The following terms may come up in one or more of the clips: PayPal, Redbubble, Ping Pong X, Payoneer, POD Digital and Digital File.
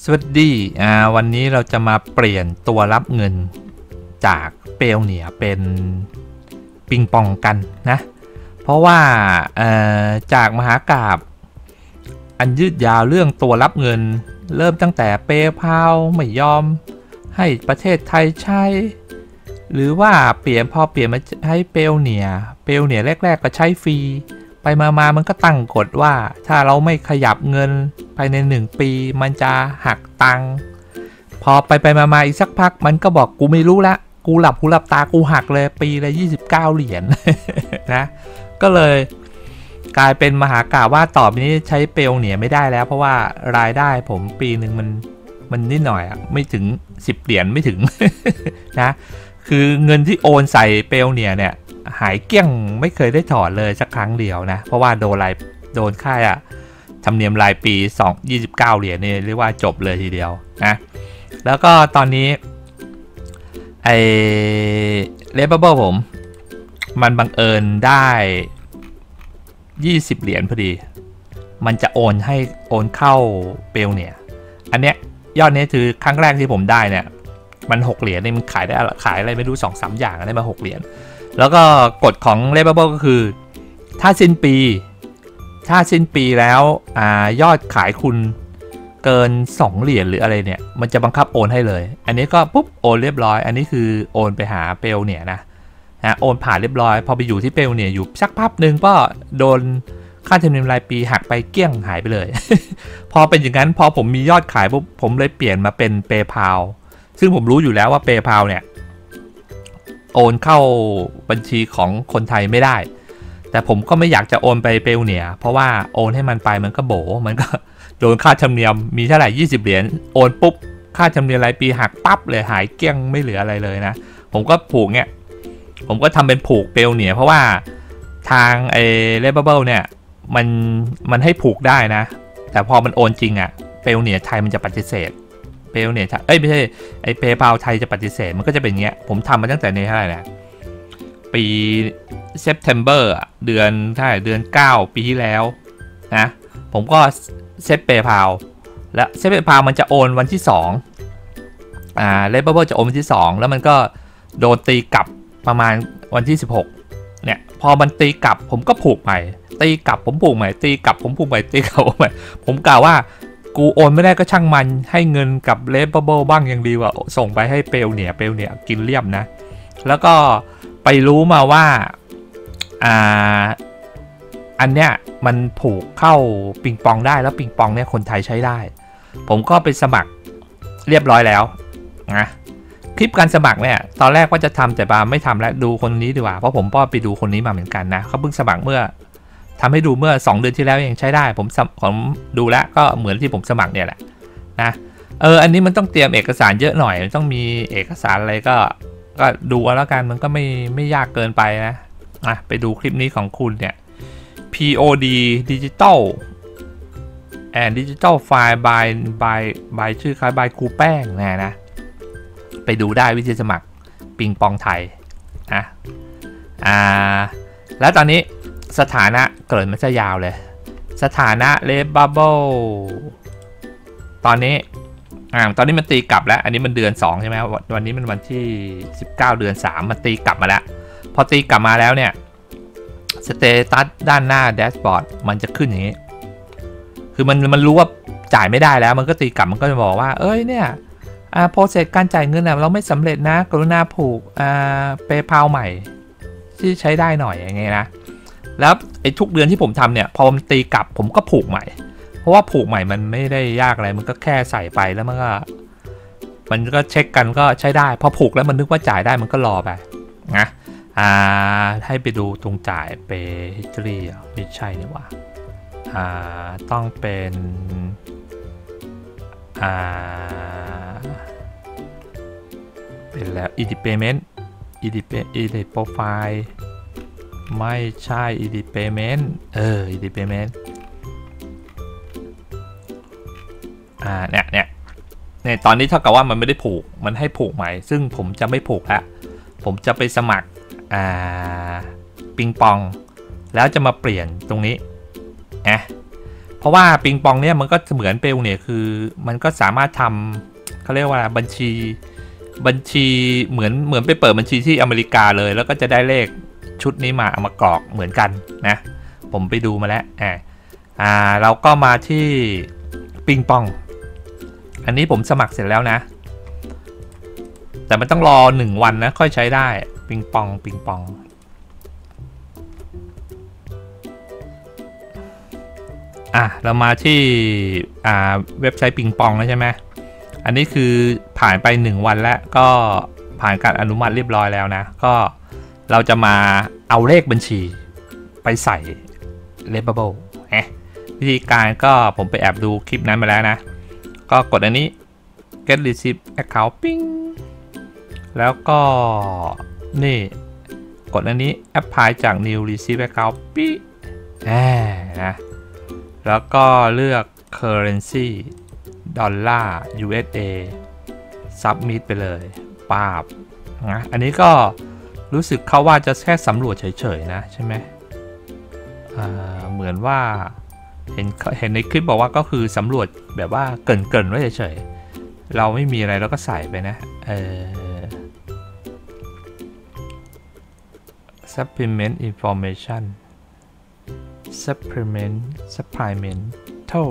สวัสดีวันนี้เราจะมาเปลี่ยนตัวรับเงินจากเปลวเหนียเป็นปิงปองกันนะเพราะว่าจากมหากาพย์อันยืดยาวเรื่องตัวรับเงินเริ่มตั้งแต่เปย์พาวไม่ยอมให้ประเทศไทยใช้หรือว่าพอเปลี่ยนมาใช้เปลวเหนียแรกๆก็ใช้ฟรีไปมามันก็ตั้งกฎว่าถ้าเราไม่ขยับเงินภายใน1ปีมันจะหักตังค์พอไปมาอีกสักพักมันก็บอกกูไม่รู้ละกูหลับตากูหักเลยปีละ29เหรียญ นะก็เลยกลายเป็นมหากาพย์ว่าต่อไปนี้ใช้เปลวเหนียไม่ได้แล้วเพราะว่ารายได้ผมปีหนึ่งมันนิดหน่อยไม่ถึง10เหรียญไม่ถึง นะคือเงินที่โอนใส่เปลวเหนียเนี่ยหายเกลี้ยงไม่เคยได้ถอนเลยสักครั้งเดียวนะเพราะว่าโดนค่าธรรมเนียมรายปี29เหรียญนี่เรียกว่าจบเลยทีเดียวนะแล้วก็ตอนนี้ไอ้ Redbubble ผมมันบังเอิญได้20เหรียญพอดีมันจะโอนเข้าเปลวเนี่ยอันเนี้ยยอดนี้คือครั้งแรกที่ผมได้เนี่ยมัน6เหรียญนี่มันขายอะไรไม่รู้ 2-3 อย่างได้มา6เหรียญแล้วก็กฎของ Redbubble ก็คือถ้าสิ้นปีแล้วยอดขายคุณเกิน2เหรียญหรืออะไรเนี่ยมันจะบังคับโอนให้เลยอันนี้ก็ปุ๊บโอนเรียบร้อยอันนี้คือโอนไปหาเปลวเนี่ยนะโอนผ่านเรียบร้อยพอไปอยู่ที่เปลวเนี่ยอยู่สักพักนึงก็โดนค่าธรรมเนียมรายปีหักไปเกลี้ยงหายไปเลย พอเป็นอย่างนั้นพอผมมียอดขายปุ๊บผมเลยเปลี่ยนมาเป็น PayPal ซึ่งผมรู้อยู่แล้วว่า PayPal เนี่ยโอนเข้าบัญชีของคนไทยไม่ได้แต่ผมก็ไม่อยากจะโอนไปเปลวเนี่ยเพราะว่าโอนให้มันไปมันก็โบมันก็โดนค่าธรรมเนียมมีเท่าไหร่20เหรียญโอนปุ๊บค่าธรรมเนียมรายปีหักปั๊บเลยหายเกลี้ยงไม่เหลืออะไรเลยนะผมก็ผูกเนี่ยผมก็ทำเป็นผูกเปลวเนี่ยเพราะว่าทางไอ้ Redbubble เนี่ยมันให้ผูกได้นะแต่พอมันโอนจริงอะเปลวเนี่ยไทยมันจะปฏิเสธเปลวเนี่ยเอ้ยไม่ใช่ไอ้ PayPal ไทยจะปฏิเสธมันก็จะเป็นเงี้ยผมทำมาตั้งแต่ในเท่าไหร่นะปี September เดือนเท่าไหร่เดือน9ปีที่แล้วนะผมก็เซต PayPal และเซต PayPal มันจะโอนวันที่2Redbubble จะโอนวันที่2แล้วมันก็โดนตีกลับประมาณวันที่16เนี่ยพอมันตีกลับผมก็ผูกใหม่ตีกลับผมผูกใหม่ตีกลับผมผูกใหม่ตีกลับผมใหม่ผมกล่าวว่ากูโอนไม่ได้ก็ช่างมันให้เงินกับ Redbubble บ้างยังดีกว่าส่งไปให้เปลวเนี่ยกินเรียบนะแล้วก็ไปรู้มาว่าอันเนี้ยมันผูกเข้าปิงปองได้แล้วปิงปองเนี่ยคนไทยใช้ได้ผมก็ไปสมัครเรียบร้อยแล้วนะคลิปการสมัครเนี่ยตอนแรกว่าจะทำแต่บาไม่ทำแล้วดูคนนี้ดีกว่าเพราะผมไปดูคนนี้มาเหมือนกันนะเขาเพิ่งสมัครเมื่อทำให้ดูเมื่อ2เดือนที่แล้วยังใช้ได้ผมดูแล้วก็เหมือนที่ผมสมัครเนี่ยแหละนะอันนี้มันต้องเตรียมเอกสารเยอะหน่อยต้องมีเอกสารอะไรก็ดูเอาแล้วกันมันก็ไม่ยากเกินไปนะไปดูคลิปนี้ของคุณเนี่ยPOD Digital and Digital File by ชื่อคล้ายบายครูแป้งนะไปดูได้วิธีสมัครปิงปองไทยนะแล้วตอนนี้สถานะเกิดมันจะยาวเลยสถานะ Redbubble ตอนนี้มันตีกลับแล้วอันนี้มันเดือน2ใช่ไหมวันนี้มันวันที่19เดือน3มันตีกลับมาแล้วพอตีกลับมาแล้วเนี่ยสเตตัสด้านหน้าแดชบอร์ดมันจะขึ้นอย่างนี้คือมันรู้ว่าจ่ายไม่ได้แล้วมันก็ตีกลับมันก็จะบอกว่าเอ้ยเนี่ยโปรเซสการจ่ายเงินเราไม่สำเร็จนะกรุณาผูกPayPal ใหม่ที่ใช้ได้หน่อยอย่างเงี้ยนะแล้วไอ้ทุกเดือนที่ผมทำเนี่ยพอมันตีกลับผมก็ผูกใหม่เพราะว่าผูกใหม่มันไม่ได้ยากอะไรมันก็แค่ใส่ไปแล้วมันก็เช็คกันก็ใช้ได้พอผูกแล้วมันนึกว่าจ่ายได้มันก็รอไปนะให้ไปดูตรงจ่ายเปฮิสตอรี่ไม่ใช่นี่ว่าต้องเป็นเป็นแล้ว edit payment edit profile ไม่ใช่ edit payment edit payment เนี่ยตอนนี้เท่ากับว่ามันไม่ได้ผูกมันให้ผูกใหม่ซึ่งผมจะไม่ผูกละผมจะไปสมัครปิงปองแล้วจะมาเปลี่ยนตรงนี้ เพราะว่าปิงปองเนี่ยมันก็เหมือนเปลวเนี่ยคือมันก็สามารถทำเขาเรียกว่าบัญชีเหมือนไปเปิดบัญชีที่อเมริกาเลยแล้วก็จะได้เลขชุดนี้มาเอามากรอกเหมือนกันนะผมไปดูมาแล้วเราก็มาที่ปิงปองอันนี้ผมสมัครเสร็จแล้วนะแต่มันต้องรอ1วันนะค่อยใช้ได้ปิงปองเรามาที่เว็บไซต์ปิงปองแล้วใช่ไหมอันนี้คือผ่านไป1วันแล้วก็ผ่านการอนุมัติเรียบร้อยแล้วนะก็เราจะมาเอาเลขบัญชีไปใส่ Redbubble วิธีการก็ผมไปแอบดูคลิปนั้นมาแล้วนะก็กดอันนี้ get receipt account ปิ้งแล้วก็นี่กดอันนี้ apply จาก new receipt account ปิ้งนะแล้วก็เลือก currency ดอลลาร์ USA submit ไปเลยปาบนะอันนี้ก็รู้สึกเขาว่าจะแค่สำรวจเฉยๆนะใช่ไหมเหมือนว่าเห็นในคลิปบอกว่าก็คือสำรวจแบบว่าเกินไว้เฉยๆเราไม่มีอะไรเราก็ใส่ไปนะsupplement information supplemental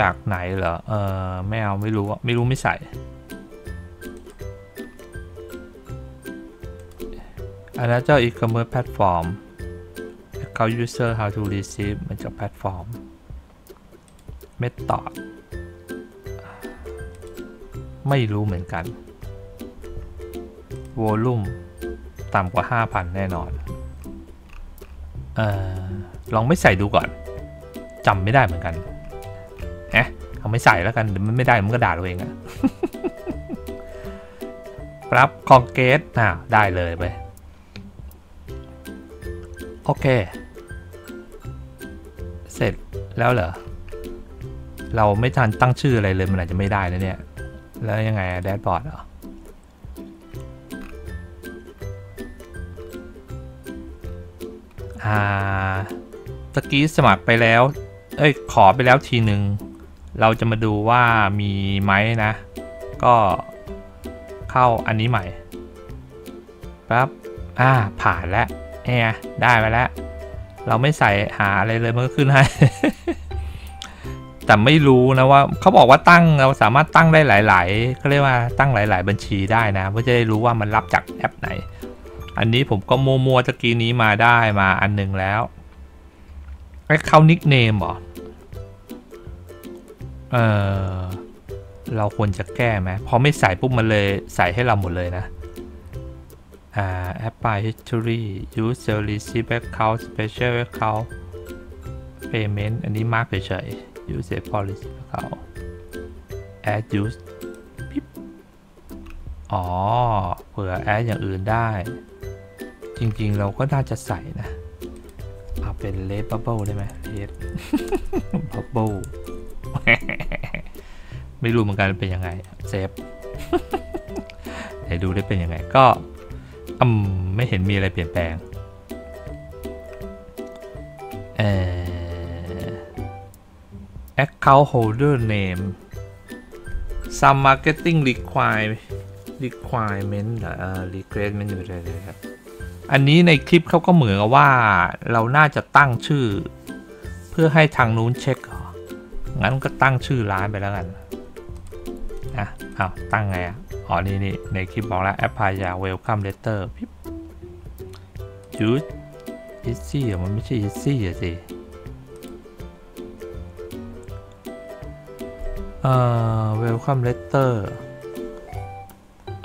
จากไหนเหรอไม่เอาไม่รู้ไม่ใส่อันนั้นเจ้า e-commerce platform account user how to receive มันจะ platform method ไม่รู้เหมือนกัน volume ต่ำกว่า 5,000 แน่นอนลองไม่ใส่ดูก่อนจำไม่ได้เหมือนกันเอาไม่ใส่แล้วกันเดี๋ยวมันไม่ได้มันก็ด่าตัวเองอะรับคอนเกตได้เลยไปโอเคเสร็จแล้วเหรอเราไม่ทันตั้งชื่ออะไรเลยมันอาจจะไม่ได้แล้วเนี่ยแล้วยังไงแดชบอร์ดเหรอตะกี้สมัครไปแล้วขอไปแล้วทีหนึ่งเราจะมาดูว่ามีไหมนะก็เข้าอันนี้ใหม่ปั๊บผ่านแล้วได้ไปแล้วเราไม่ใส่หาอะไรเลยมันก็ขึ้นให้ แต่ไม่รู้นะว่าเขาบอกว่าตั้งเราสามารถตั้งได้หลายๆเขาเรียกว่าตั้งหลายๆบัญชีได้นะเพื่อจะได้รู้ว่ามันรับจากแอปไหนอันนี้ผมก็มัวตะกี้นี้มาได้มาอันนึงแล้วเข้านิกเนมหรอเราควรจะแก้ไหมพอไม่ใส่ปุ๊บมันเลยใส่ให้เราหมดเลยนะApply History User Receive Account Special Account Payment อันนี้มากเฉยๆ User Policy Account Add Use ปิ๊บอ๋อเผื่อ Add อย่างอื่นได้จริงๆเราก็น่าจะใส่นะเอาเป็น Redbubble ได้ไหม Redbubble ไม่รู้เหมือนกันเป็นยังไงเซฟไหนดูได้เป็นยังไงก็ไม่เห็นมีอะไรเปลี่ยนแปลงaccount holder name some marketing requirement requirement อยู่เลยครับอันนี้ในคลิปเขาก็เหมือนกับว่าเราน่าจะตั้งชื่อเพื่อให้ทางนู้นเช็คงั้นก็ตั้งชื่อร้านไปแล้วกันนะตั้งไงอ๋อนี่ในคลิปบอกแล้ว apply จาก welcome letter พิบ use easy มันไม่ใช่ easy สิwelcome letter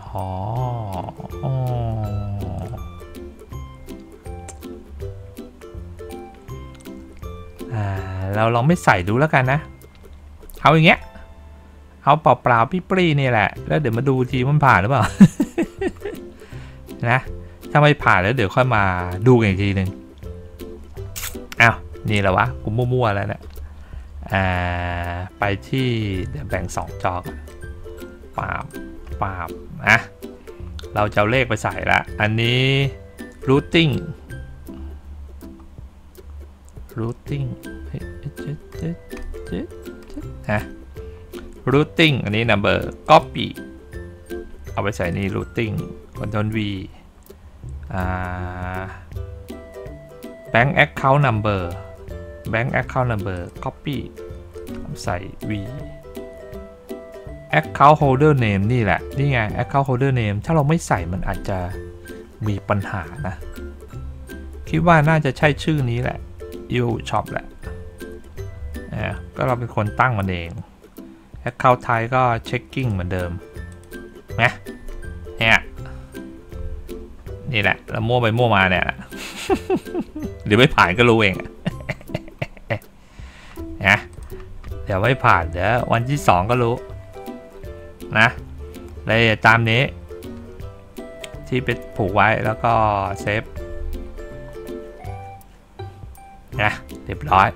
อ๋อเราลองไม่ใส่ดูแล้วกันนะเอาอย่างเงี้ยเอาเปล่าๆพี่ปรีนี่แหละแล้วเดี๋ยวมาดูทีมันผ่านหรือเปล่า นะถ้าไม่ผ่านแล้วเดี๋ยวค่อยมาดูกันอีกทีหนึ่งนี่แหละวะกูมั่วๆแล้วนะไปที่เดี๋ยวแบ่ง2จอก่อนปาบนะเราจะเอาเลขไปใส่ละอันนี้ routing routing ฮะ routing อันนี้ number copy เอาไปใส่ใน routing control v bank account number bank account number copy ใส่ v account holder name นี่แหละนี่ไง account holder name ถ้าเราไม่ใส่มันอาจจะมีปัญหานะคิดว่าน่าจะใช่ชื่อนี้แหละ ยูช็อปแหละก็เราเป็นคนตั้งมันเอง account type ก็ checking เหมือนเดิมนะเนี่ยนี่แหละเรามั่วไปมั่วมาเนี่ยเดี๋ยวไม่ผ่านก็รู้เองนะเดี๋ยวไม่ผ่านเดี๋ยววันที่2ก็รู้นะเลยตามนี้ที่ไปผูกไว้แล้วก็เซฟนะเรียบร้อย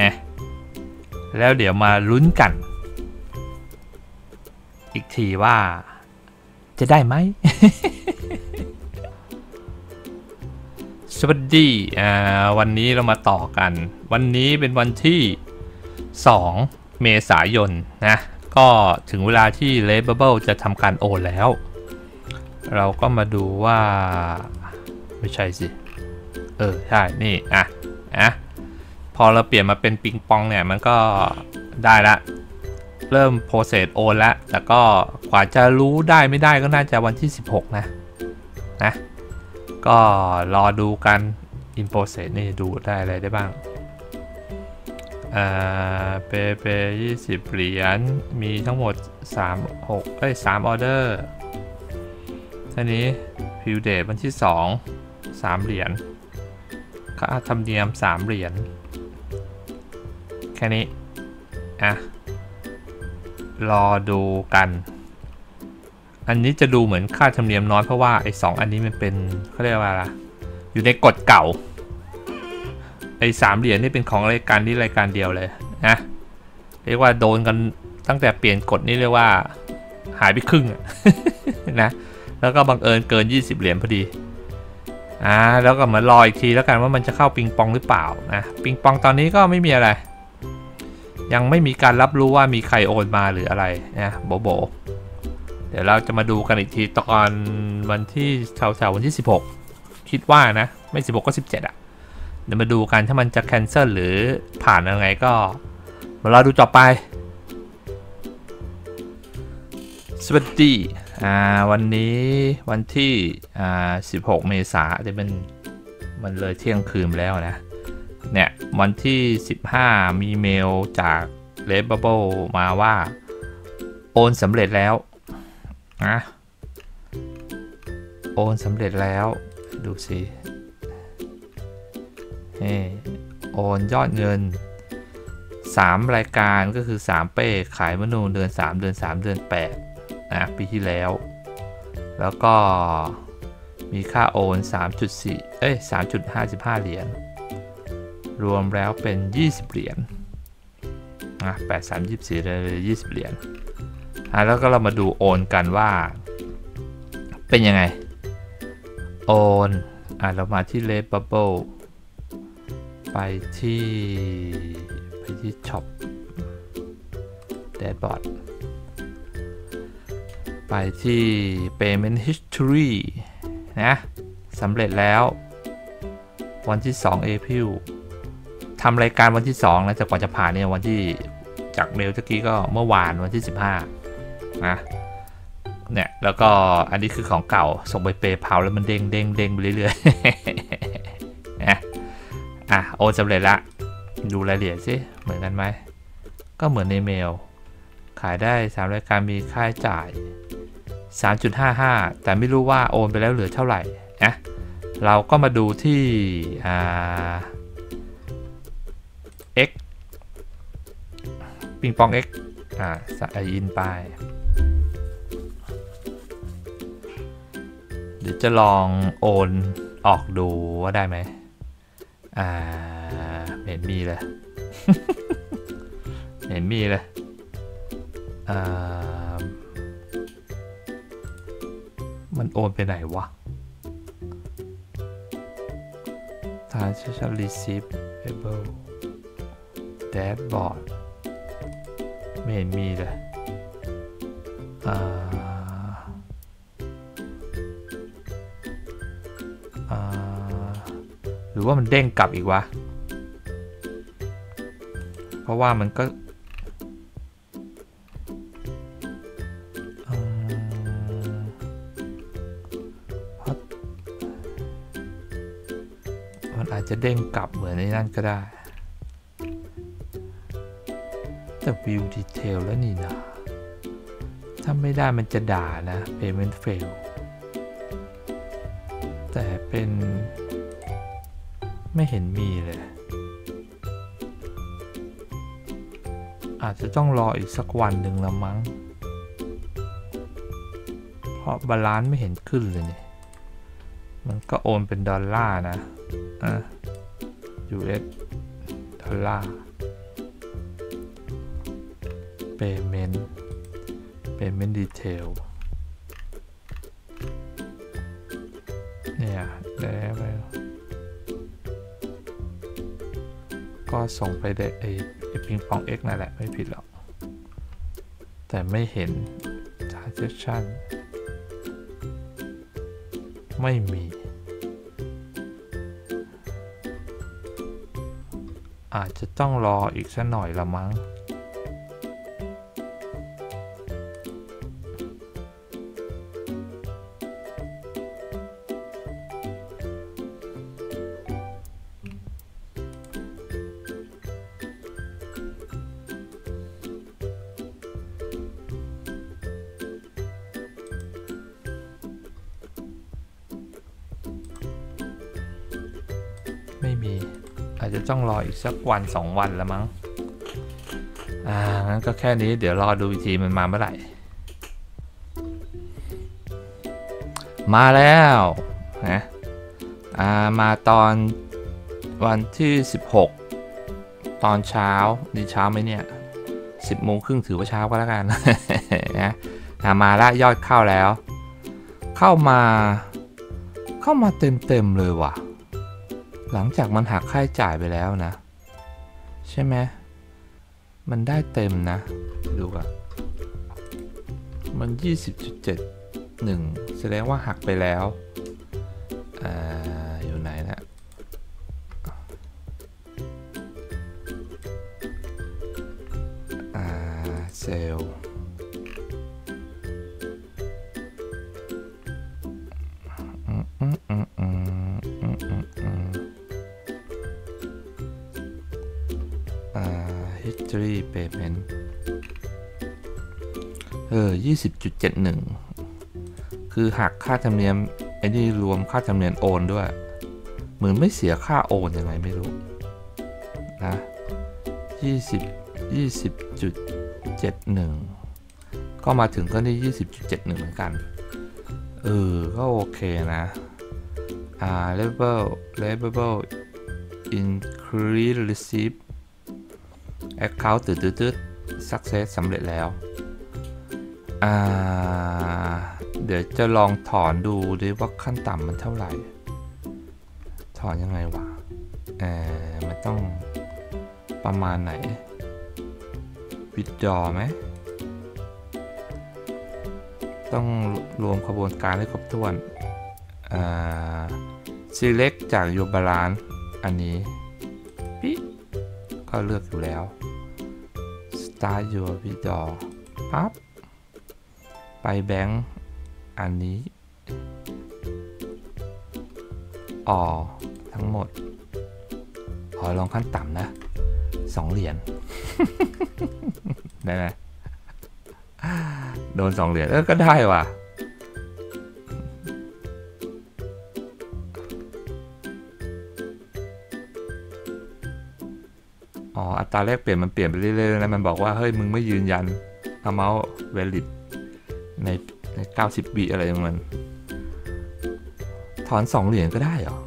นะแล้วเดี๋ยวมาลุ้นกันอีกทีว่าจะได้ไหม สวัสดีวันนี้เรามาต่อกันวันนี้เป็นวันที่2 เมษายนนะก็ถึงเวลาที่ Redbubble จะทำการโอนแล้วเราก็มาดูว่าไม่ใช่สิใช่นี่อ่ะพอเราเปลี่ยนมาเป็นปิงปองเนี่ยมันก็ได้ละเริ่มโปรเซสโอนแล้วแต่ก็กว่าจะรู้ได้ไม่ได้ก็น่าจะวันที่16นะก็รอดูกัน in process นี่ดูได้อะไรได้บ้างเป20 เหรียญมีทั้งหมด3 ออเดอร์ทีนี้พิวเดทวันที่2 3 เหรียญค่าธรรมเนียม3 เหรียญแค่นี้รอดูกันอันนี้จะดูเหมือนค่าธรรมเนียมน้อยเพราะว่าไอ้2อันนี้มันเป็นเขาเรียกว่าอะไรอยู่ในกฎเก่าไอ้3 เหรียญนี่เป็นของรายการนี้รายการเดียวเลยนะเรียกว่าโดนกันตั้งแต่เปลี่ยนกฎนี่เรียกว่าหายไปครึ่งนะแล้วก็บังเอิญเกิน20 เหรียญพอดีแล้วก็มารออีกทีแล้วกันว่ามันจะเข้าปิงปองหรือเปล่านะปิงปองตอนนี้ก็ไม่มีอะไรยังไม่มีการรับรู้ว่ามีใครโอนมาหรืออะไรนะโบเดี๋ยวเราจะมาดูกันอีกทีตอนวันที่วันที่16คิดว่านะไม่16ก็17อ่ะเดี๋ยวมาดูกันถ้ามันจะแคนเซิลหรือผ่านยังไงก็มารอดูต่อไปสวัสดีวันนี้วันที่16 เมษาเดี๋ยวมันเลยเที่ยงคืนแล้วนะเนี่ยวันที่15มีเมลจาก Redbubble มาว่าโอนสำเร็จแล้วนะโอนสำเร็จแล้วดูสิโอนยอดเงิน3รายการก็คือ3เป้ขายมนูนเดือน3เดือน3เดือน8นะปีที่แล้วแล้วก็มีค่าโอน 3.55 เหรียญรวมแล้วเป็น20 เหรียญนะ83 24เลย20 เหรียญแล้วก็เรามาดูโอนกันว่าเป็นยังไงโอนเรามาที่ Redbubble ไปที่ช็อปแดชบอร์ดไปที่ payment history นะสำเร็จแล้ววันที่2 เอพริลทำรายการวันที่2แล้วแต่กว่าจะผ่านเนี่ยวันที่จากเมลตะกี้ก็เมื่อวานวันที่15นะเนี่ยแล้วก็อันนี้คือของเก่าส่งไปเปย์เพาแล้วมันเด้งไปเรื่อยๆนะโอนสำเร็จละดูรายละเอียดสิเหมือนกันไหมก็เหมือนในเมลขายได้3รายการมีค่าจ่าย 3.55 แต่ไม่รู้ว่าโอนไปแล้วเหลือเท่าไหร่นะเราก็มาดูที่x ปิงปอง x ใส่อินไปเดี๋ยวจะลองโอนออกดูว่าได้ไหมเห็นมีเลย เห็นมีเลย มันโอนไปไหนวะ Transaction Receivable Dashboard ไม่เห็นมีเลยหรือว่ามันเด้งกลับอีกวะเพราะว่ามันก็มันอาจจะเด้งกลับเหมือนในนั่นก็ได้แต่วิวดีเทลแล้วนี่นะถ้าไม่ได้มันจะด่านะ Payment Fail แต่เป็นไม่เห็นมีเลยอาจจะต้องรออีกสักวันหนึ่งละมั้งเพราะบาลานซ์ไม่เห็นขึ้นเลยนี่มันก็โอนเป็นดอลลาร์นะUS ดอลลาร์ Payment Detail เนี่ยได้ไปก็ส่งไปได้ไอ้ปิงปอง X นั่นแหละไม่ผิดหรอกแต่ไม่เห็น Transaction ไม่มีอาจจะต้องรออีกสักหน่อยละมั้งไม่มีอาจจะต้องรออีกสักวัน2วันละมั้งงั้นก็แค่นี้เดี๋ยวรอดูอีกทีมันมาเมื่อไหร่มาแล้วนะมาตอนวันที่16ตอนเช้าดีเช้าไหมเนี่ย10 โมงครึ่งถือว่าเช้าก็แล้วกันนะมาละยอดเข้าแล้วเข้ามาเต็มเลยว่ะหลังจากมันหักค่าใช้จ่ายไปแล้วนะใช่ไหมมันได้เต็มนะดูอ่ะมัน 20.71 แสดงว่าหักไปแล้วอยู่ไหนนะเซลHistory Payment 20.71 คือหักค่าธรรมเนียมไอ้นี่รวมค่าธรรมเนียมโอนด้วยเหมือนไม่เสียค่าโอนยังไงไม่รู้นะ20.71 ก็มาถึงก็ได้ 20.71 เหมือนกันก็โอเคนะRedbubble Increase Receipt Account ตืด Success สำเร็จแล้วเดี๋ยวจะลองถอนดูดิว่าขั้นต่ำมันเท่าไหร่ถอนยังไงวะมันต้องประมาณไหน Withdraw ไหมต้องรวมขบวนการให้ครบถ้วน Select จาก Your Balance อันนี้ปิ๊ก็เลือกอยู่แล้ว Start Your Withdraw ปั๊บไปแบงค์อันนี้ทั้งหมดลองขั้นต่ำนะ2 เหรียญ ได้ไหมโดน2 เหรียญก็ได้ว่ะอัตราแลกเปลี่ยนมันเปลี่ยนไปเรื่อยๆแล้วมันบอกว่าเฮ้ยมึงไม่ยืนยันamount valid ใน90 วิอะไรอย่างนั้นถอน2 เหรียญก็ได้เหรอ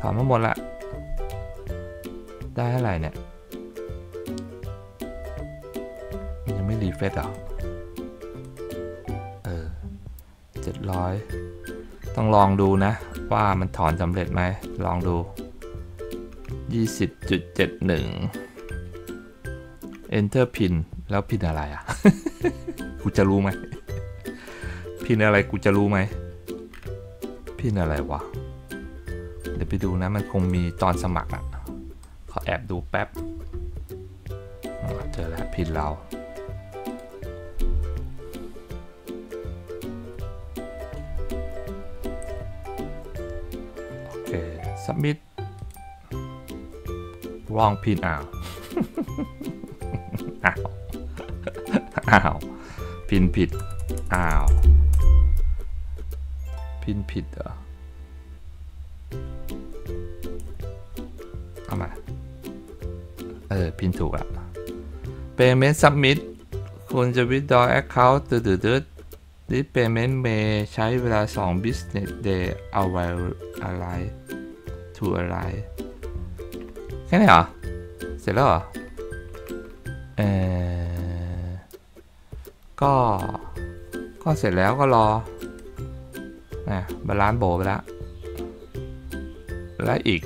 ถอนมาหมดละได้อะไรเนี่ยยังไม่รีเฟรชหรอ 700ต้องลองดูนะว่ามันถอนสำเร็จไหมลองดู 20.71 Enter Pin แล้วพินอะไรอ่ะ กูจะรู้ไหมพินอะไรกูจะรู้ไหมพินอะไรวะเดี๋ยวไปดูนะมันคงมีตอนสมัครอ่ะขอแอบดูแป๊บเจอแล้วพินเราซับมิดลองพินอ้าวอ้าวพินผิดอ้าวพินผิดเหรอเอามาพินถูกอ่ะ Payment Submit คุณจะ withdraw account ดิ Payment May ใช้เวลา2 business day เอาไว้อะไรถูกอะไรแค่นี้เหรอเสร็จแล้วเหรอก็เสร็จแล้วก็รอนะบาลานซ์โบไปแล้วและอีก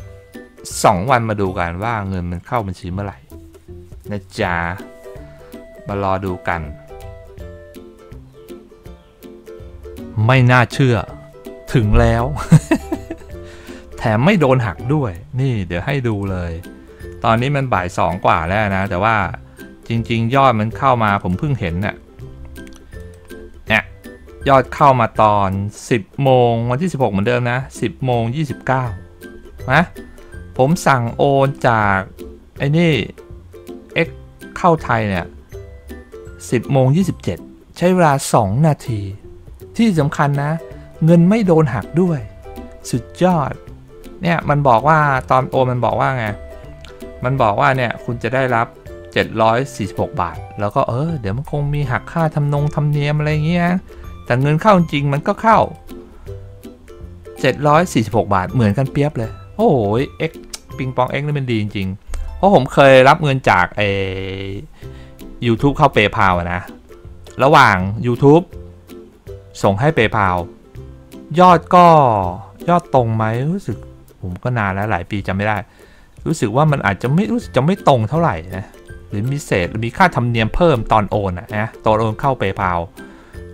2วันมาดูกันว่าเงินมันเข้าบัญชีเมื่อไหร่นะจ๊ะมารอดูกันไม่น่าเชื่อถึงแล้ว แถมไม่โดนหักด้วยนี่เดี๋ยวให้ดูเลยตอนนี้มันบ่าย2กว่าแล้วนะแต่ว่าจริงๆยอดมันเข้ามาผมเพิ่งเห็นน่ะยอดเข้ามาตอน10โมงวันที่16เหมือนเดิมนะ10:29นะผมสั่งโอนจากไอ้นี่ X เข้าไทยเนี่ย10:27ใช้เวลา2นาทีที่สำคัญนะเงินไม่โดนหักด้วยสุดยอดเนี่ยมันบอกว่าตอนโอนมันบอกว่าไงมันบอกว่าเนี่ยคุณจะได้รับ746บาทแล้วก็เดี๋ยวมันคงมีหักค่าธรรมเนียมอะไรเงี้ยแต่เงินเข้าจริงมันก็เข้า746บาทเหมือนกันเปียบเลยโอ้โหเอ็กปิงปองเอ็กนี่มันดีจริงๆเพราะผมเคยรับเงินจากไอ้ YouTube เข้า PayPal นะระหว่าง YouTube ส่งให้ PayPal ยอดตรงไหมรู้สึกผมก็นานแล้วหลายปีจำไม่ได้รู้สึกว่ามันอาจจะไม่รู้สึกจะไม่ตรงเท่าไหร่นะหรือมีเศษหรือมีค่าธรรมเนียมเพิ่มตอนโอนนะตอนโอนเข้า PayPal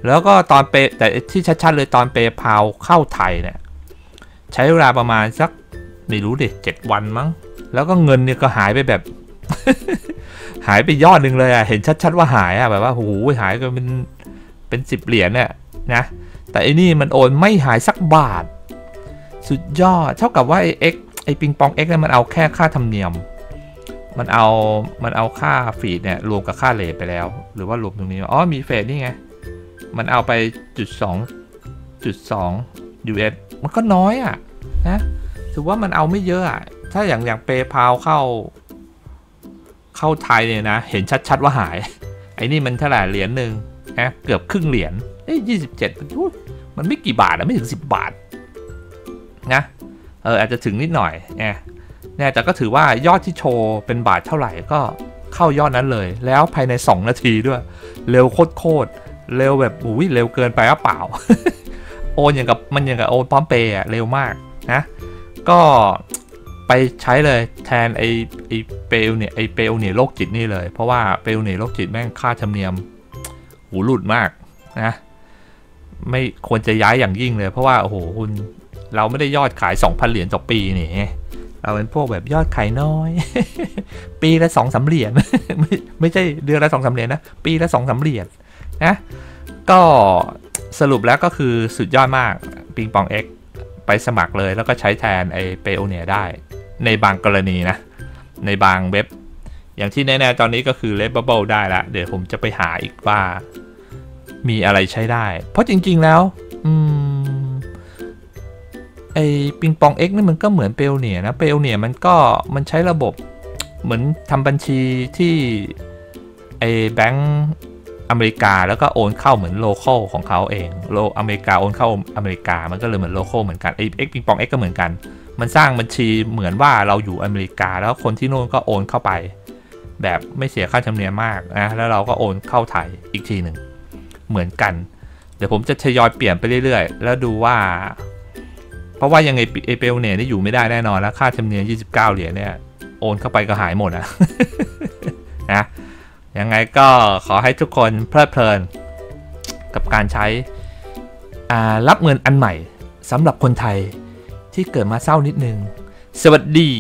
แล้วก็ตอนเปแต่ที่ชัดๆเลยตอน PayPal เข้าไทยเนี่ยใช้เวลาประมาณสักไม่รู้ดิ7วันมั้งแล้วก็เงินเนี่ยก็หายไปแบบ หายไปยอดหนึ่งเลยอ่ะเห็นชัดๆว่าหายอ่ะแบบว่าโอ้โหหายก็เป็น10เหรียญเนี่ยนะแต่อันนี้มันโอนไม่หายสักบาทสุดยอดเท่ากับว่าไอ้ปิงปอง X เนี่ยมันเอาแค่ค่าธรรมเนียมมันเอาค่าฟีดเนี่ยรวมกับค่าเลทไปแล้วหรือว่ารวมตรงนี้อ๋อมีเฟดนี่ไงมันเอาไป 0.2 US มันก็น้อยอ่ะนะถือว่ามันเอาไม่เยอะอ่ะถ้าอย่าง PayPal เข้าไทยเนี่ยนะเห็นชัดๆว่าหายไอ้นี่มันเท่าไหร่เหรียญหนึ่งนะเกือบครึ่งเหรียญ27มันไม่กี่บาทนะไม่ถึง10บาทนะอาจจะถึงนิดหน่อยเนี่ยแต่ก็ถือว่ายอดที่โชว์เป็นบาทเท่าไหร่ก็เข้ายอดนั้นเลยแล้วภายใน2นาทีด้วยเร็วโคตรเร็วแบบอุ้ยเร็วเกินไปหรือเปล่า โอนอย่างกับมันอย่างกับโอนพร้อมเพย์เร็วมากนะก็ไปใช้เลยแทนไอเปลเนี่ยไอเปลเนี่ยโรคจิตนี่เลยเพราะว่าเปลเนี่ยโรคจิตแม่งค่าธรรมเนียมหูหลุดมากนะไม่ควรจะย้ายอย่างยิ่งเลยเพราะว่าโอ้โหคุณเราไม่ได้ยอดขาย 2,000 เหรียญต่อปีนี่เราเป็นพวกแบบยอดขายน้อย ปีละ 2-3 เหรียญ ไม่ใช่เดือนละ 2-3 เหรียญนะปีละ 2-3 เหรียญนะก็สรุปแล้วก็คือสุดยอดมากปิงปอง X ไปสมัครเลยแล้วก็ใช้แทนไอ้ Payoneer ได้ในบางกรณีนะในบางเว็บอย่างที่แน่ๆตอนนี้ก็คือ Redbubble ได้ละเดี๋ยวผมจะไปหาอีกว่ามีอะไรใช้ได้เพราะจริงๆแล้วไอ้ปิงปอง X นี่มันก็เหมือนเปลเนียนะเปลเนียมันใช้ระบบเหมือนทำบัญชีที่ไอ้แบงก์อเมริกาแล้วก็โอนเข้าเหมือนโลคอลของเขาเองโลอเมริกาโอนเข้าอเมริกามันก็เลยเหมือนโลคอลเหมือนกันไอ้ X ปิงปอง X ก็เหมือนกันมันสร้างบัญชีเหมือนว่าเราอยู่อเมริกาแล้วคนที่โน่นก็โอนเข้าไปแบบไม่เสียค่าธรรมเนียมมากนะแล้วเราก็โอนเข้าไทยอีกทีหนึ่งเหมือนกัน เดี๋ยวผมจะทยอยเปลี่ยนไปเรื่อยๆแล้วดูว่าเพราะว่ายังไงเอเปลเนี่ยอยู่ไม่ได้แน่นอนแล้วค่าธรรมเนียม29เหรียญเนี่ยโอนเข้าไปก็หายหมดนะนะยังไงก็ขอให้ทุกคนเพลิดเพลินกับการใช้รับเงินอันใหม่สำหรับคนไทยที่เกิดมาเศร้านิดนึงสวัสดี